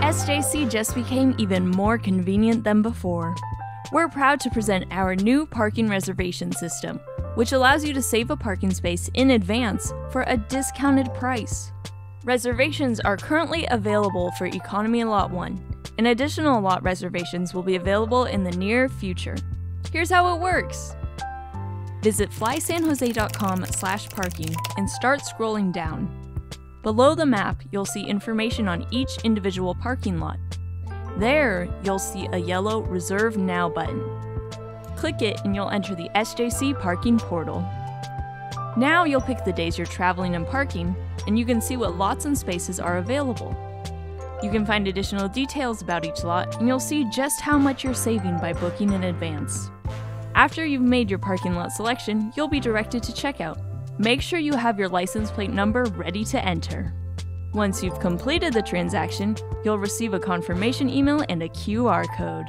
SJC just became even more convenient than before. We're proud to present our new parking reservation system, which allows you to save a parking space in advance for a discounted price. Reservations are currently available for Economy Lot 1, and additional lot reservations will be available in the near future. Here's how it works. Visit flysanjose.com/parking and start scrolling down. Below the map, you'll see information on each individual parking lot. There, you'll see a yellow Reserve Now button. Click it and you'll enter the SJC parking portal. Now you'll pick the days you're traveling and parking, and you can see what lots and spaces are available. You can find additional details about each lot, and you'll see just how much you're saving by booking in advance. After you've made your parking lot selection, you'll be directed to checkout. Make sure you have your license plate number ready to enter. Once you've completed the transaction, you'll receive a confirmation email and a QR code.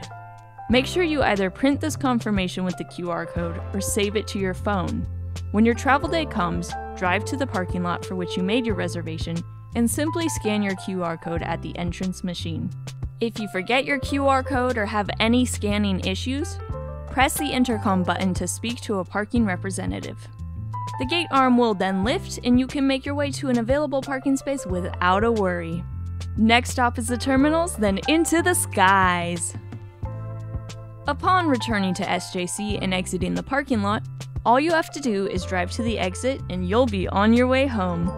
Make sure you either print this confirmation with the QR code or save it to your phone. When your travel day comes, drive to the parking lot for which you made your reservation and simply scan your QR code at the entrance machine. If you forget your QR code or have any scanning issues, press the intercom button to speak to a parking representative. The gate arm will then lift and you can make your way to an available parking space without a worry. Next stop is the terminals, then into the skies! Upon returning to SJC and exiting the parking lot, all you have to do is drive to the exit and you'll be on your way home.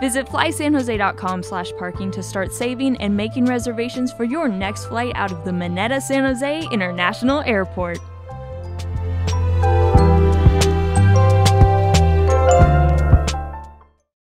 Visit flysanjose.com/parking to start saving and making reservations for your next flight out of the Mineta San Jose International Airport.